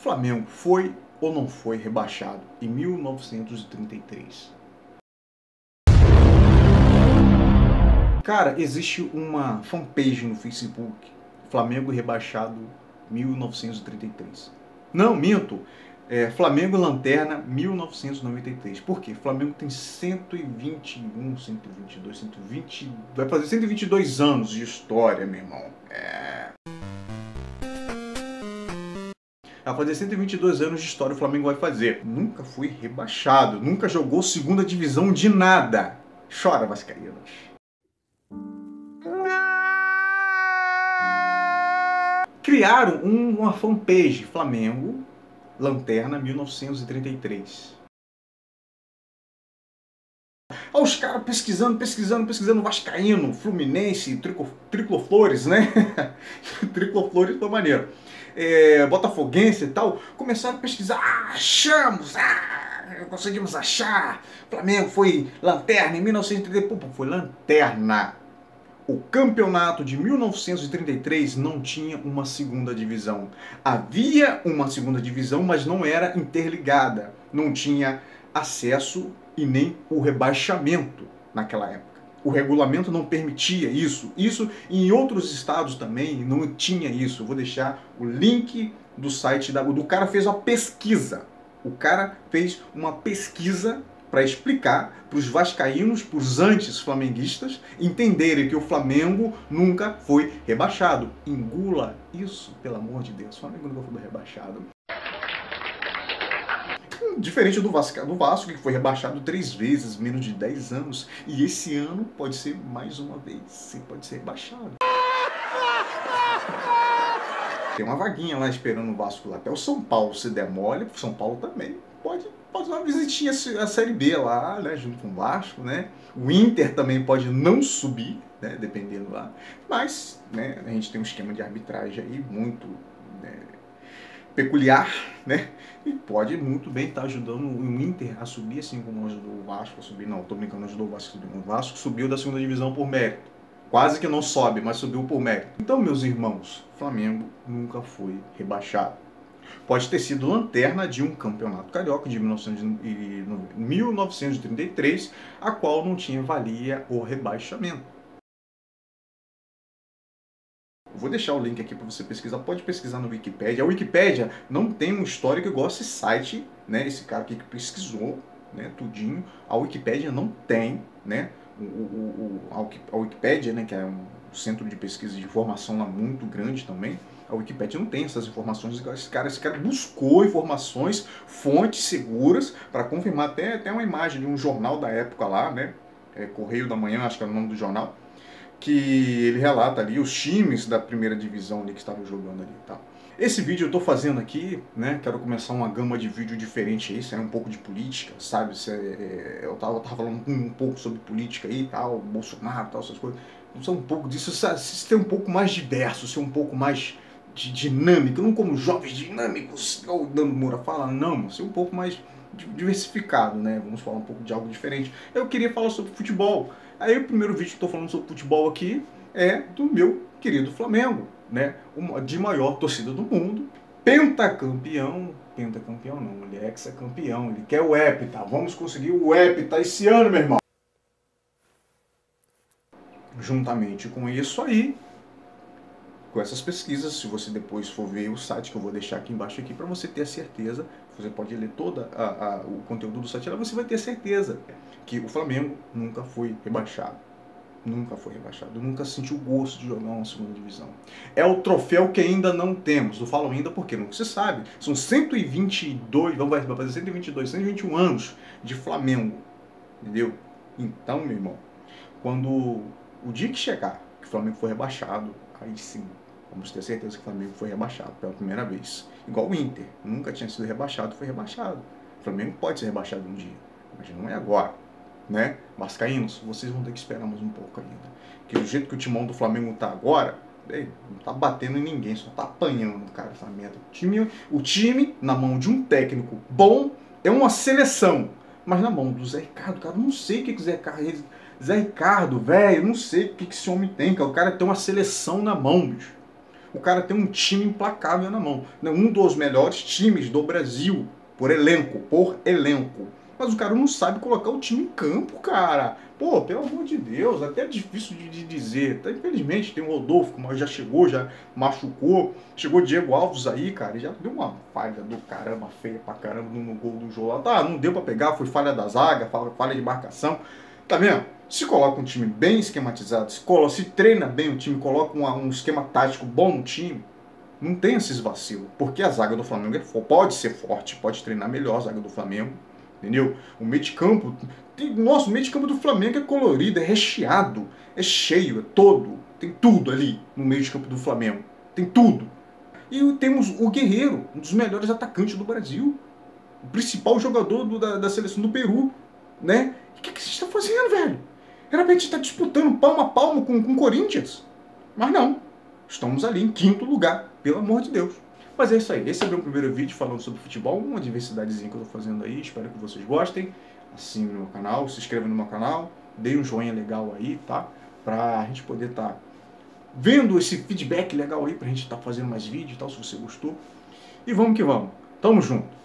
O Flamengo foi ou não foi rebaixado em 1933? Cara, existe uma fanpage no Facebook, Flamengo rebaixado 1933. Não, minto! Flamengo lanterna 1993. Por quê? Flamengo tem 122, vai fazer 122 anos de história, meu irmão. Vai fazer 122 anos de história o Flamengo vai fazer. Nunca foi rebaixado, nunca jogou segunda divisão de nada. Chora, vascaínos. Criaram uma fanpage Flamengo lanterna 1933. Olha os caras pesquisando, vascaíno, Fluminense, Tricolores, né? Tricolores da maneira. Botafoguense e tal. Começaram a pesquisar. Conseguimos achar. Flamengo foi lanterna em 1933. Pô, foi lanterna. O campeonato de 1933 não tinha uma segunda divisão. Havia uma segunda divisão, mas não era interligada. Não tinha acesso e nem o rebaixamento naquela época. O regulamento não permitia isso. Isso em outros estados também não tinha isso. Eu vou deixar o link do site do cara fez uma pesquisa. O cara fez uma pesquisa para explicar para os vascaínos, para os antes-flamenguistas, entenderem que o Flamengo nunca foi rebaixado. Engula isso, pelo amor de Deus. O Flamengo nunca foi rebaixado. Diferente do Vasco, que foi rebaixado 3 vezes, menos de 10 anos. E esse ano pode ser mais uma vez. Você pode ser rebaixado. Tem uma vaguinha lá esperando o Vasco lá. Até o São Paulo se demole, o São Paulo também pode dar uma visitinha à Série B lá, né, junto com o Vasco, né? O Inter também pode não subir, né, dependendo lá. Mas, né, a gente tem um esquema de arbitragem aí muito, né, peculiar, né? E pode muito bem estar ajudando o Inter a subir, assim como ajudou o Vasco a subir. Não, tô brincando, ajudou o Vasco a subir. O Vasco subiu da segunda divisão por mérito. Quase que não sobe, mas subiu por mérito. Então, meus irmãos, o Flamengo nunca foi rebaixado. Pode ter sido lanterna de um campeonato carioca de 1933, a qual não tinha valia ou rebaixamento. Eu vou deixar o link aqui para você pesquisar, pode pesquisar no Wikipédia. A Wikipédia não tem um histórico igual esse site, né? Esse cara aqui que pesquisou, né, tudinho. A Wikipédia não tem, né? A Wikipédia, né, que é um centro de pesquisa de informação lá muito grande também. A Wikipédia não tem essas informações. Esse cara buscou informações, fontes seguras, para confirmar até uma imagem de um jornal da época lá, né? Correio da Manhã, acho que era o nome do jornal, que ele relata ali os times da primeira divisão ali que estavam jogando ali e tal. Esse vídeo eu tô fazendo aqui, né? Quero começar uma gama de vídeo diferente aí, sair um pouco de política, sabe? Eu tava falando um pouco sobre política aí e tal, Bolsonaro, tal, essas coisas. Vamos ser um pouco disso, ser um pouco mais diverso, ser um pouco mais dinâmico, não como jovens dinâmicos, o Nando Moura fala, não, mas ser um pouco mais diversificado, né? Vamos falar um pouco de algo diferente. Eu queria falar sobre futebol. Aí o primeiro vídeo que eu tô falando sobre futebol aqui é do meu querido Flamengo, né? De maior torcida do mundo, pentacampeão não, ele é hexacampeão, ele quer o hepta, vamos conseguir o hepta esse ano, meu irmão. Juntamente com isso aí, com essas pesquisas, se você depois for ver o site que eu vou deixar aqui embaixo aqui para você ter a certeza, você pode ler todo o conteúdo do site lá, você vai ter certeza que o Flamengo nunca foi rebaixado. Nunca foi rebaixado, nunca sentiu o gosto de jogar uma segunda divisão. É o troféu que ainda não temos, eu falo ainda porque não se sabe. São 122, vamos fazer 122, 121 anos de Flamengo, entendeu? Então, meu irmão, quando o dia que chegar que o Flamengo for rebaixado, aí sim, vamos ter certeza que o Flamengo foi rebaixado pela primeira vez. Igual o Inter, nunca tinha sido rebaixado, foi rebaixado. O Flamengo pode ser rebaixado um dia, mas não é agora, né? Vascaínos, vocês vão ter que esperar mais um pouco ainda. Porque do jeito que o timão do Flamengo tá agora, não tá batendo em ninguém, só tá apanhando, cara, essa merda. O time, na mão de um técnico bom, é uma seleção. Mas na mão do Zé Ricardo, cara, não sei o que Zé Ricardo... Zé Ricardo, velho, não sei o que esse homem tem, cara. O cara tem uma seleção na mão, bicho. o cara tem um time implacável na mão. Um dos melhores times do Brasil, por elenco. Mas o cara não sabe colocar o time em campo, cara. Pô, pelo amor de Deus, até é difícil de dizer. Infelizmente tem o Rodolfo, mas já chegou, já machucou. Chegou o Diego Alves aí, cara, e já deu uma falha do caramba, feia pra caramba no gol do jogo lá. Tá, não deu pra pegar, foi falha da zaga, falha de marcação. Tá vendo? Se coloca um time bem esquematizado, se treina bem o time, coloca um esquema tático bom no time, não tem esses vacilos. Porque a zaga do Flamengo pode ser forte, pode treinar melhor a zaga do Flamengo. Entendeu? O meio de campo... Nossa, o meio de campo do Flamengo é colorido, é recheado, é cheio, é todo. Tem tudo ali no meio de campo do Flamengo. Tem tudo. E temos o Guerreiro, um dos melhores atacantes do Brasil. O principal jogador da seleção do Peru. Né? E o que vocês estão fazendo, velho? Era pra gente estar disputando palma a palma com o Corinthians. Mas não. Estamos ali em quinto lugar, pelo amor de Deus. Mas é isso aí, esse é o meu primeiro vídeo falando sobre futebol, uma diversidadezinha que eu tô fazendo aí, espero que vocês gostem, assinem no meu canal, se inscrevam no meu canal, deem um joinha legal aí, tá? Pra gente poder tá vendo esse feedback legal aí, pra gente tá fazendo mais vídeo e tal, se você gostou. E vamos que vamos, tamo junto!